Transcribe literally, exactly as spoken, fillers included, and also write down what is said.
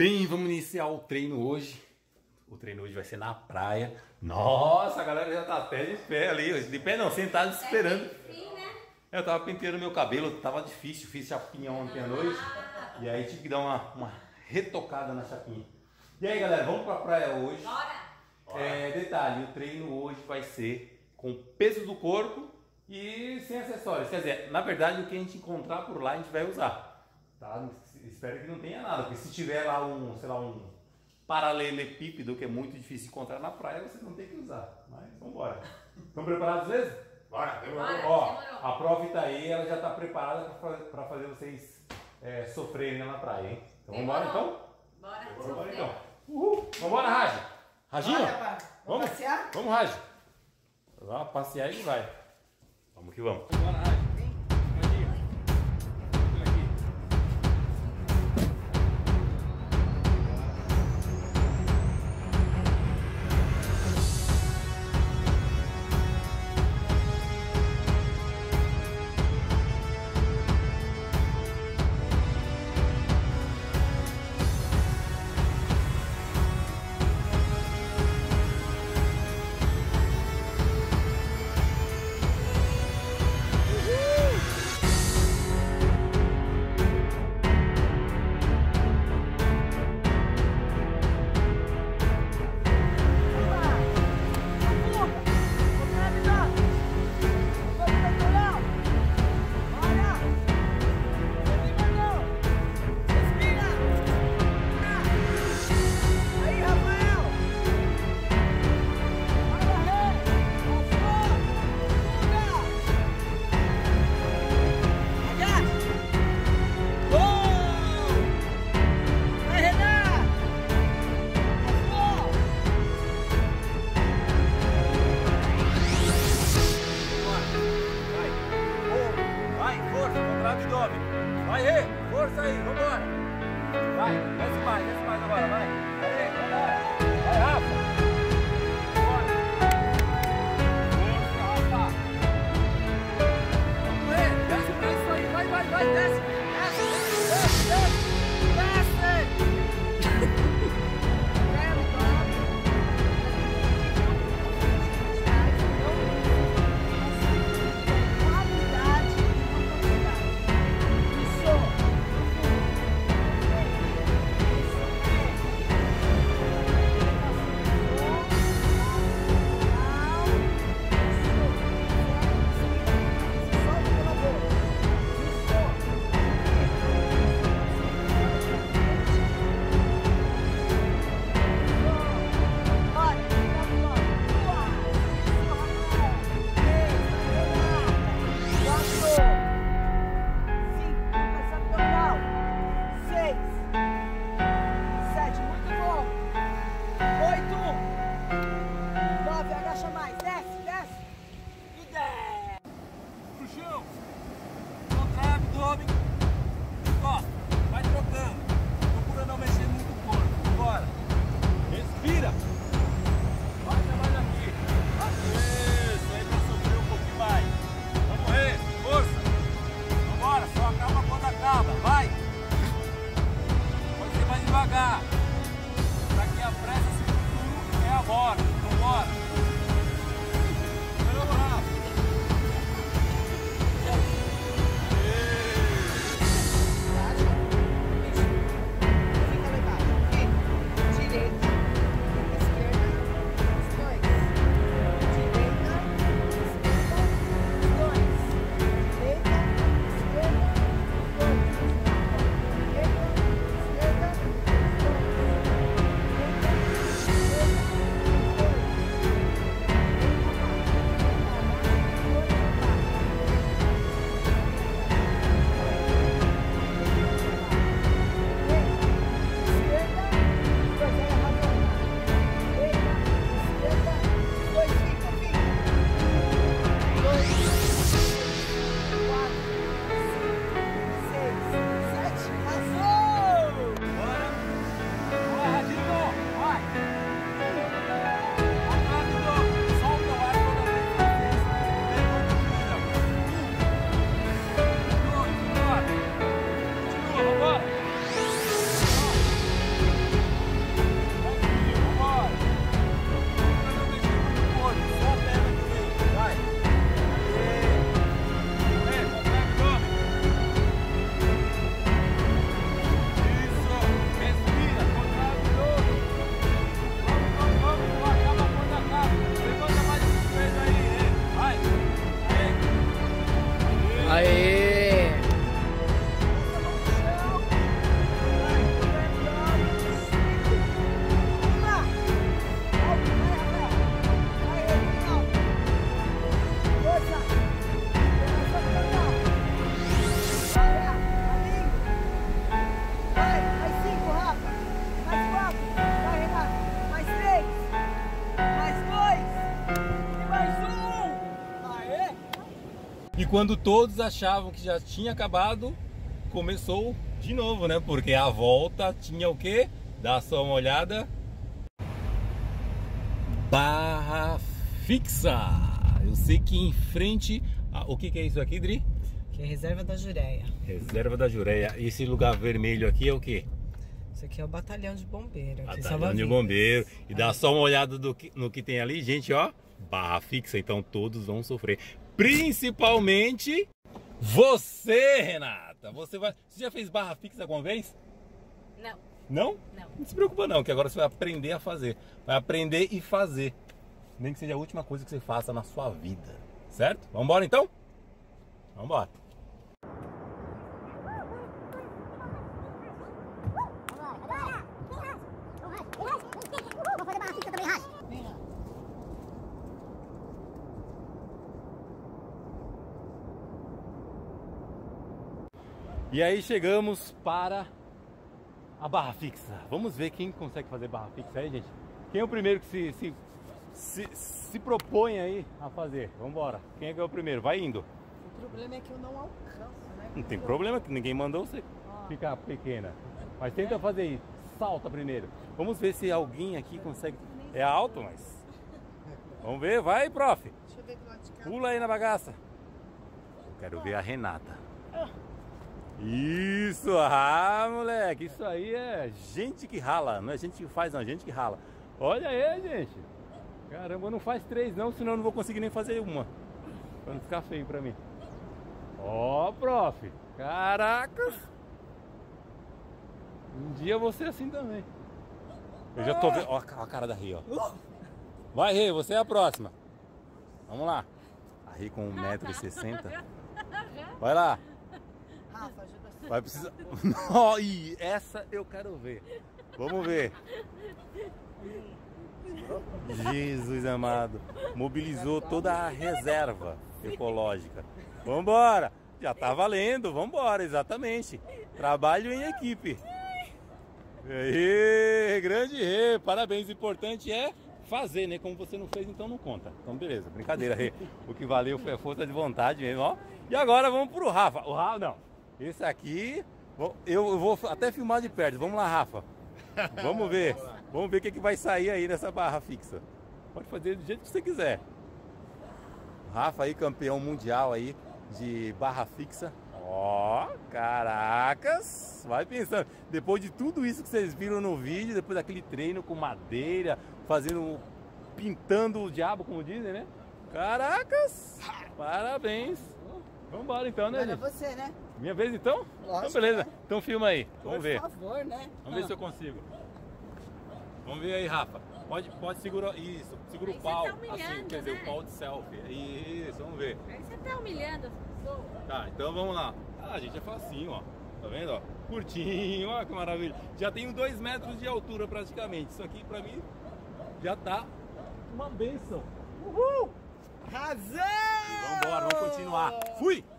Bem, vamos iniciar o treino hoje. O treino hoje vai ser na praia. Nossa, a galera já tá até de pé ali. De pé não, sentado esperando. Eu tava penteando meu cabelo, tava difícil. Fiz chapinha ontem à noite. E aí tive que dar uma, uma retocada na chapinha. E aí, galera, vamos pra praia hoje. Bora! É, detalhe, o treino hoje vai ser com o peso do corpo e sem acessórios. Quer dizer, na verdade, o que a gente encontrar por lá, a gente vai usar. Tá? Espero que não tenha nada, porque se tiver lá um, sei lá, um paralelepípedo, que é muito difícil encontrar na praia, você não tem que usar. Mas vamos embora. Estão preparados mesmo? Bora, demorou. Ó, a prova está aí, ela já está preparada para fazer vocês é, sofrerem na praia, hein? Então vamos embora então? Bora, demorou, bora então. Uhul! Vamos embora, Raji! Rajinho? Bora, vamos passear? Vamos, Raji! Vamos passear e vai. Vamos que vamos. Vamos embora, Raji. Aê! E quando todos achavam que já tinha acabado, começou de novo, né? Porque a volta tinha o quê? Dá só uma olhada. Barra fixa. Eu sei que em frente... Ah, o que que é isso aqui, Dri? Que é Reserva da Jureia. Reserva da Jureia. E esse lugar vermelho aqui é o quê? Isso aqui é o Batalhão de Bombeiro. Batalhão de Bombeiro. E dá só uma olhada do que, no que tem ali, gente, ó. Barra fixa, então todos vão sofrer. Principalmente você, Renata. Você vai. Você já fez barra fixa alguma vez? Não. Não? Não. Não se preocupa não, que agora você vai aprender a fazer. Vai aprender e fazer. Nem que seja a última coisa que você faça na sua vida. Certo? Vamos embora então? Vamos embora. E aí chegamos para a barra fixa. Vamos ver quem consegue fazer barra fixa aí, gente. Quem é o primeiro que se, se, se, se propõe aí a fazer? Vamos embora. Quem é que é o primeiro? Vai indo. O problema é que eu não alcanço, né? Não tem problema, que ninguém mandou você ah. ficar pequena. Mas tenta é. fazer aí. Salta primeiro. Vamos ver se alguém aqui consegue. É alto, mas... Vamos ver. Vai, prof. Deixa eu ver do lado de cá. Pula aí na bagaça. Eu quero ver a Renata. Ah. Isso, ah, moleque, isso aí é gente que rala, não é gente que faz não, é gente que rala. Olha aí, gente. Caramba, não faz três não, senão eu não vou conseguir nem fazer uma. Pra não ficar feio pra mim. Ó, oh, prof. Caracas. Um dia eu vou ser assim também. Eu já tô vendo, ó a cara da Rê, ó. Vai, Rê, você é a próxima. Vamos lá. A Rê com um metro e sessenta. Vai lá. Rafa, ajuda você. Vai precisar. Ih, essa eu quero ver. Vamos ver. Jesus amado. Mobilizou toda a reserva ecológica. Vambora! Já tá valendo, vambora, exatamente. Trabalho em equipe. Aê, grande Rê, parabéns. O importante é fazer, né? Como você não fez, então não conta. Então beleza, brincadeira, Rê. O que valeu foi a força de vontade mesmo, ó. E agora vamos pro Rafa. O Rafa, não. Esse aqui, eu vou até filmar de perto. Vamos lá, Rafa. Vamos ver. Vamos ver o que, é que vai sair aí nessa barra fixa. Pode fazer do jeito que você quiser. Rafa aí, campeão mundial aí de barra fixa. Ó, oh, caracas. Vai pensando. Depois de tudo isso que vocês viram no vídeo, depois daquele treino com madeira, fazendo, pintando o diabo, como dizem, né? Caracas. Parabéns. Vamos embora então, né, gente? Agora é você, né? Minha vez então? Lógico, então beleza, né? Então filma aí, vamos Por ver. Por favor, né? Vamos ah. ver se eu consigo. Vamos ver aí, Rafa. Pode, pode segurar, isso, segura aí o pau, tá humilhando, assim, quer né? dizer, o pau de selfie. Isso, vamos ver. Aí você tá humilhando as pessoas. Tá, então vamos lá. Ah, gente, é facinho, ó. Tá vendo, ó? Curtinho, ó que maravilha. Já tenho dois metros de altura praticamente. Isso aqui pra mim já tá uma benção. Uhul! Arrasou! E vambora, vamos continuar. Fui!